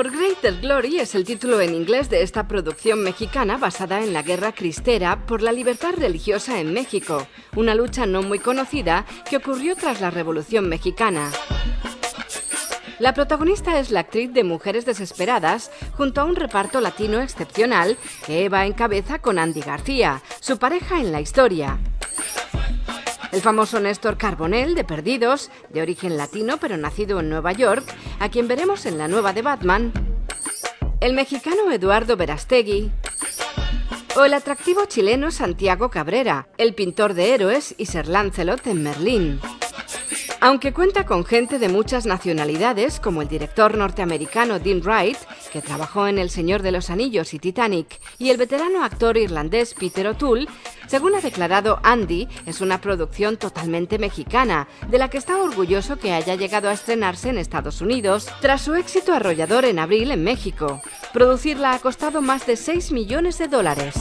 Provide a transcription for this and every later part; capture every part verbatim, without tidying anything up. For Greater Glory es el título en inglés de esta producción mexicana basada en la Guerra Cristera por la libertad religiosa en México, una lucha no muy conocida que ocurrió tras la Revolución Mexicana. La protagonista es la actriz de Mujeres Desesperadas, junto a un reparto latino excepcional que Eva encabeza con Andy García, su pareja en la historia. El famoso Néstor Carbonell, de Perdidos, de origen latino pero nacido en Nueva York, a quien veremos en la nueva de Batman. El mexicano Eduardo Verastegui. O el atractivo chileno Santiago Cabrera, el pintor de Héroes y Sir Lancelot en Merlín. Aunque cuenta con gente de muchas nacionalidades, como el director norteamericano Dean Wright, que trabajó en El Señor de los Anillos y Titanic, y el veterano actor irlandés Peter O'Toole, según ha declarado Andy, es una producción totalmente mexicana, de la que está orgulloso que haya llegado a estrenarse en Estados Unidos, tras su éxito arrollador en abril en México. Producirla ha costado más de seis millones de dólares.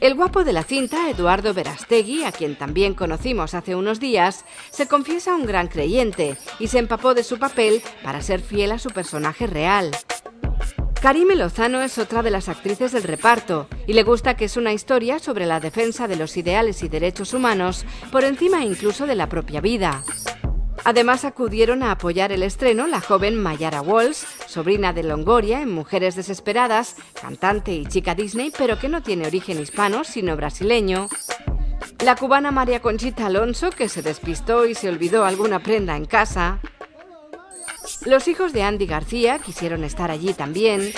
El guapo de la cinta, Eduardo Verastegui, a quien también conocimos hace unos días, se confiesa un gran creyente y se empapó de su papel para ser fiel a su personaje real. Karime Lozano es otra de las actrices del reparto y le gusta que es una historia sobre la defensa de los ideales y derechos humanos por encima incluso de la propia vida. Además acudieron a apoyar el estreno la joven Mayara Walsh, sobrina de Longoria en Mujeres Desesperadas, cantante y chica Disney, pero que no tiene origen hispano sino brasileño. La cubana María Conchita Alonso, que se despistó y se olvidó alguna prenda en casa. Los hijos de Andy García quisieron estar allí también.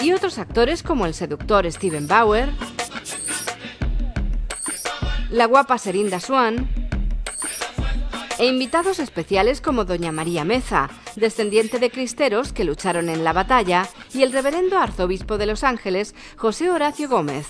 Y otros actores como el seductor Steven Bauer, la guapa Serinda Swan, e invitados especiales como Doña María Meza, descendiente de cristeros que lucharon en la batalla, y el reverendo arzobispo de Los Ángeles, José Horacio Gómez.